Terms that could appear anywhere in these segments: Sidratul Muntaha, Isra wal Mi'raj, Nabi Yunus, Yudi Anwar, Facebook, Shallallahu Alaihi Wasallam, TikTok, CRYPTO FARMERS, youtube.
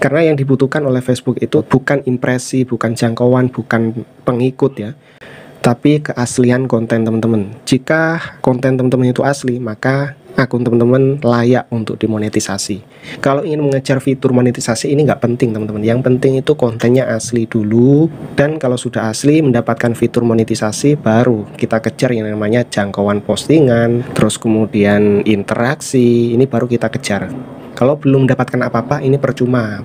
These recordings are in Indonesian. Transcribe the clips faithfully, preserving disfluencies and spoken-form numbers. Karena yang dibutuhkan oleh Facebook itu bukan impresi, bukan jangkauan, bukan pengikut ya, tapi keaslian konten teman-teman. Jika konten teman-teman itu asli, maka akun teman-teman layak untuk dimonetisasi. Kalau ingin mengejar fitur monetisasi ini nggak penting teman-teman. Yang penting itu kontennya asli dulu, dan kalau sudah asli mendapatkan fitur monetisasi, baru kita kejar yang namanya jangkauan postingan, terus kemudian interaksi, ini baru kita kejar. Kalau belum mendapatkan apa-apa, ini percuma.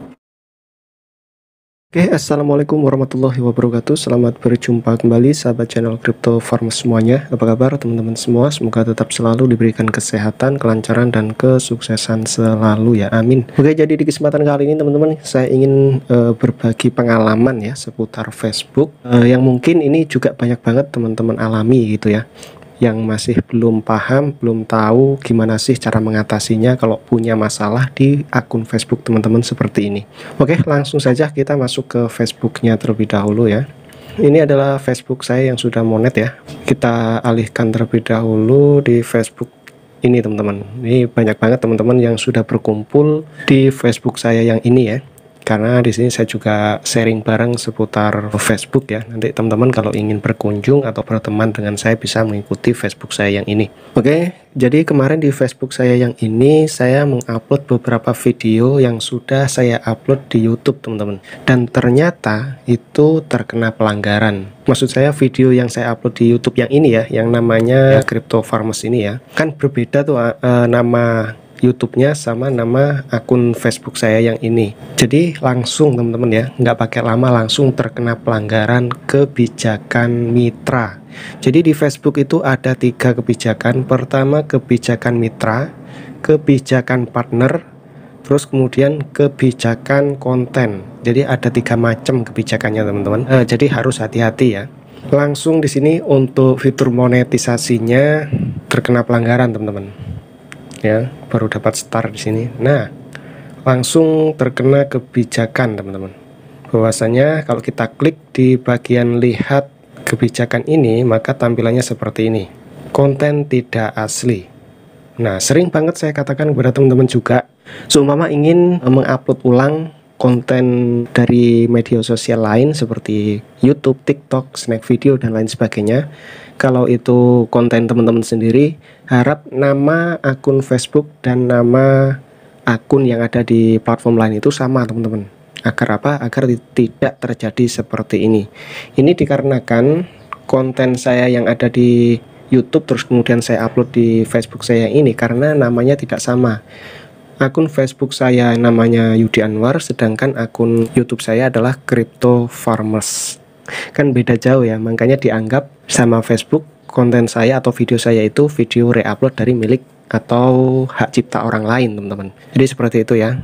Oke, okay, assalamualaikum warahmatullahi wabarakatuh. Selamat berjumpa kembali sahabat channel Crypto Farmers semuanya. Apa kabar teman-teman semua? Semoga tetap selalu diberikan kesehatan, kelancaran, dan kesuksesan selalu ya, amin. Oke, okay, jadi di kesempatan kali ini teman-teman, saya ingin uh, berbagi pengalaman ya seputar Facebook uh, yang mungkin ini juga banyak banget teman-teman alami gitu ya, yang masih belum paham, belum tahu gimana sih cara mengatasinya kalau punya masalah di akun Facebook teman-teman seperti ini. Oke, langsung saja kita masuk ke Facebooknya terlebih dahulu ya. Ini adalah Facebook saya yang sudah monet ya. Kita alihkan terlebih dahulu di Facebook ini teman-teman. Ini banyak banget teman-teman yang sudah berkumpul di Facebook saya yang ini ya, karena di sini saya juga sharing bareng seputar Facebook ya. Nanti teman-teman kalau ingin berkunjung atau berteman dengan saya bisa mengikuti Facebook saya yang ini. Oke, jadi kemarin di Facebook saya yang ini saya mengupload beberapa video yang sudah saya upload di YouTube teman-teman, dan ternyata itu terkena pelanggaran. Maksud saya video yang saya upload di YouTube yang ini ya, yang namanya ya, Crypto Farmers ini ya, kan berbeda tuh uh, nama YouTube-nya sama nama akun Facebook saya yang ini. Jadi langsung teman-teman ya, nggak pakai lama langsung terkena pelanggaran kebijakan mitra. Jadi di Facebook itu ada tiga kebijakan. Pertama kebijakan mitra, kebijakan partner, terus kemudian kebijakan konten. Jadi ada tiga macam kebijakannya teman-teman. Eh, jadi harus hati-hati ya. Langsung di sini untuk fitur monetisasinya terkena pelanggaran teman-teman. Ya, baru dapat start di sini. Nah, langsung terkena kebijakan teman-teman. Bahwasanya kalau kita klik di bagian lihat kebijakan ini, maka tampilannya seperti ini. Konten tidak asli. Nah, sering banget saya katakan kepada teman-teman juga, seumpama ingin mengupload ulang konten dari media sosial lain seperti YouTube, TikTok, snack video, dan lain sebagainya. Kalau itu konten teman-teman sendiri, harap nama akun Facebook dan nama akun yang ada di platform lain itu sama teman-teman. Agar apa? Agar tidak terjadi seperti ini. Ini dikarenakan konten saya yang ada di YouTube terus kemudian saya upload di Facebook saya ini karena namanya tidak sama. Akun Facebook saya namanya Yudi Anwar, sedangkan akun YouTube saya adalah Crypto Farmers. Kan beda jauh ya, makanya dianggap sama Facebook konten saya atau video saya itu video reupload dari milik atau hak cipta orang lain teman-teman. Jadi seperti itu ya.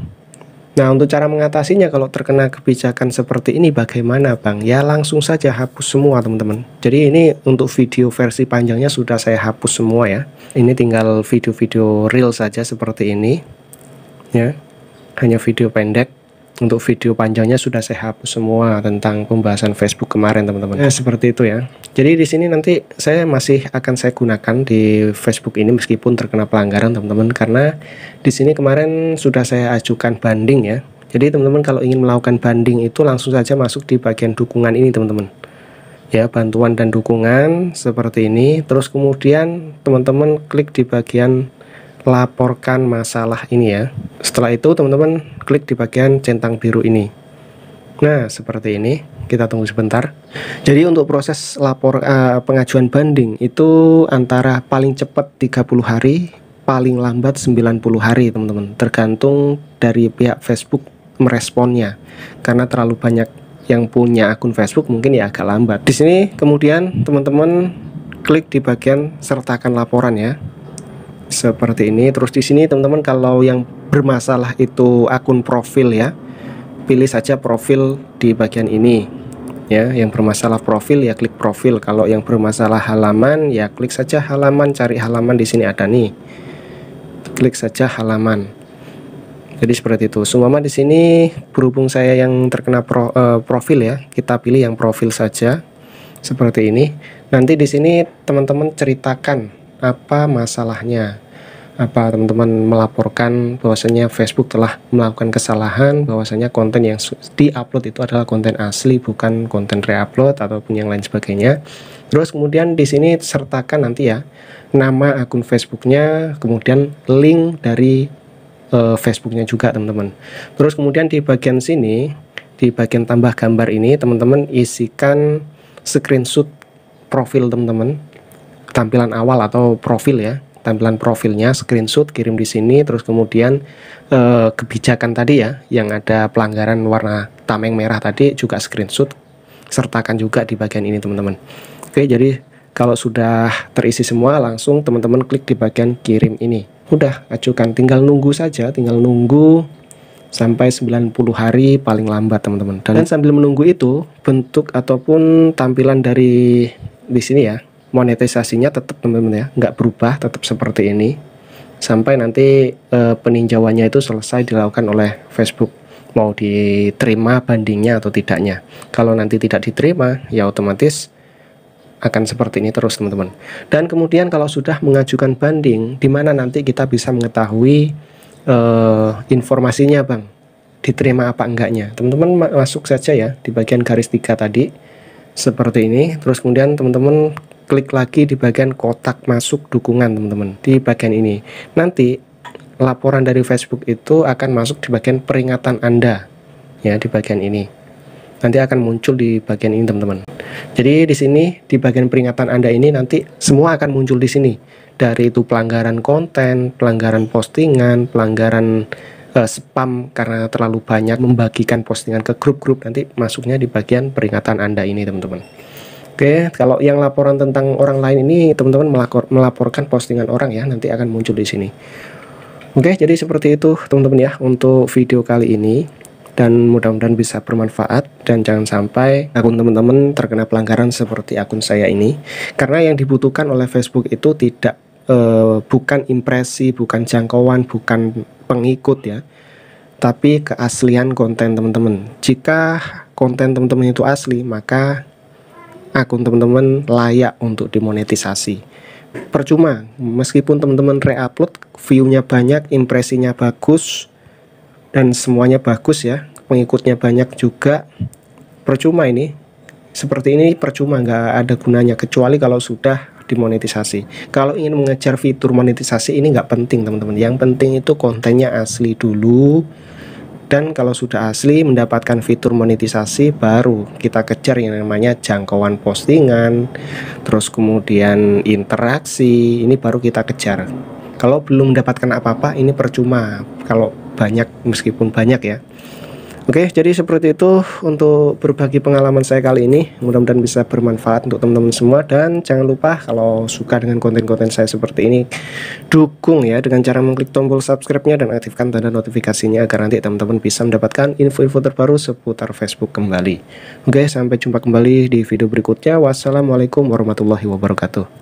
Nah, untuk cara mengatasinya kalau terkena kebijakan seperti ini bagaimana Bang? Ya langsung saja hapus semua teman-teman. Jadi ini untuk video versi panjangnya sudah saya hapus semua ya. Ini tinggal video-video real saja seperti ini ya, hanya video pendek. Untuk video panjangnya sudah saya hapus semua tentang pembahasan Facebook kemarin teman-teman. Nah, seperti itu ya. Jadi di sini nanti saya masih akan saya gunakan di Facebook ini meskipun terkena pelanggaran teman-teman, karena di sini kemarin sudah saya ajukan banding ya. Jadi teman-teman kalau ingin melakukan banding itu langsung saja masuk di bagian dukungan ini teman-teman ya, bantuan dan dukungan seperti ini. Terus kemudian teman-teman klik di bagian laporkan masalah ini ya. Setelah itu teman-teman klik di bagian centang biru ini. Nah, seperti ini. Kita tunggu sebentar. Jadi untuk proses lapor uh, pengajuan banding itu antara paling cepat tiga puluh hari, paling lambat sembilan puluh hari teman-teman, tergantung dari pihak Facebook meresponnya. Karena terlalu banyak yang punya akun Facebook mungkin ya agak lambat. Di sini kemudian teman-teman klik di bagian sertakan laporan ya, seperti ini. Terus di sini teman-teman kalau yang bermasalah itu akun profil ya, pilih saja profil di bagian ini ya. Yang bermasalah profil ya klik profil. Kalau yang bermasalah halaman ya klik saja halaman, cari halaman, di sini ada nih, klik saja halaman. Jadi seperti itu. Seumpama di sini berhubung saya yang terkena pro, eh, profil ya, kita pilih yang profil saja seperti ini. Nanti di sini teman-teman ceritakan apa masalahnya, apa teman-teman melaporkan bahwasanya Facebook telah melakukan kesalahan, bahwasanya konten yang diupload itu adalah konten asli, bukan konten reupload ataupun yang lain sebagainya. Terus kemudian di sini sertakan nanti ya nama akun Facebooknya, kemudian link dari uh, Facebooknya juga teman-teman. Terus kemudian di bagian sini, di bagian tambah gambar ini teman-teman isikan screenshot profil teman-teman, tampilan awal atau profil ya. Tampilan profilnya, screenshot, kirim di sini. Terus kemudian eh, kebijakan tadi ya, yang ada pelanggaran warna tameng merah tadi juga screenshot, sertakan juga di bagian ini teman-teman. Oke, jadi kalau sudah terisi semua, langsung teman-teman klik di bagian kirim ini. Udah, ajukan, tinggal nunggu saja, tinggal nunggu sampai sembilan puluh hari paling lambat teman-teman. Dan sambil menunggu itu, bentuk ataupun tampilan dari di sini ya, monetisasinya tetap teman-teman ya, nggak berubah, tetap seperti ini sampai nanti e, peninjauannya itu selesai dilakukan oleh Facebook, mau diterima bandingnya atau tidaknya. Kalau nanti tidak diterima ya otomatis akan seperti ini terus teman-teman. Dan kemudian kalau sudah mengajukan banding, dimana nanti kita bisa mengetahui e, informasinya bang, diterima apa enggaknya. Teman-teman masuk saja ya di bagian garis tiga tadi seperti ini. Terus kemudian teman-teman klik lagi di bagian kotak masuk dukungan teman-teman, di bagian ini nanti laporan dari Facebook itu akan masuk di bagian peringatan Anda ya, di bagian ini nanti akan muncul di bagian ini teman-teman. Jadi di sini di bagian peringatan Anda ini nanti semua akan muncul di sini, dari itu pelanggaran konten, pelanggaran postingan, pelanggaran eh, spam karena terlalu banyak membagikan postingan ke grup-grup, nanti masuknya di bagian peringatan Anda ini teman-teman. Oke, kalau yang laporan tentang orang lain ini teman-teman melapor, melaporkan postingan orang ya, nanti akan muncul di sini. Oke, jadi seperti itu teman-teman ya untuk video kali ini, dan mudah-mudahan bisa bermanfaat, dan jangan sampai akun teman-teman terkena pelanggaran seperti akun saya ini, karena yang dibutuhkan oleh Facebook itu tidak eh, bukan impresi, bukan jangkauan, bukan pengikut ya, tapi keaslian konten teman-teman. Jika konten teman-teman itu asli, maka akun teman-teman layak untuk dimonetisasi. Percuma meskipun teman-teman reupload, view-nya banyak, impresinya bagus, dan semuanya bagus ya, pengikutnya banyak juga, percuma ini. Seperti ini percuma, nggak ada gunanya, kecuali kalau sudah dimonetisasi. Kalau ingin mengejar fitur monetisasi ini nggak penting teman-teman, yang penting itu kontennya asli dulu. Dan kalau sudah asli mendapatkan fitur monetisasi, baru kita kejar yang namanya jangkauan postingan, terus kemudian interaksi, ini baru kita kejar. Kalau belum mendapatkan apa-apa ini percuma, kalau banyak meskipun banyak ya. Oke, jadi seperti itu untuk berbagi pengalaman saya kali ini, mudah-mudahan bisa bermanfaat untuk teman-teman semua. Dan jangan lupa kalau suka dengan konten-konten saya seperti ini, dukung ya dengan cara mengklik tombol subscribe-nya dan aktifkan tanda notifikasinya agar nanti teman-teman bisa mendapatkan info-info terbaru seputar Facebook kembali. Oke, sampai jumpa kembali di video berikutnya. Wassalamualaikum warahmatullahi wabarakatuh.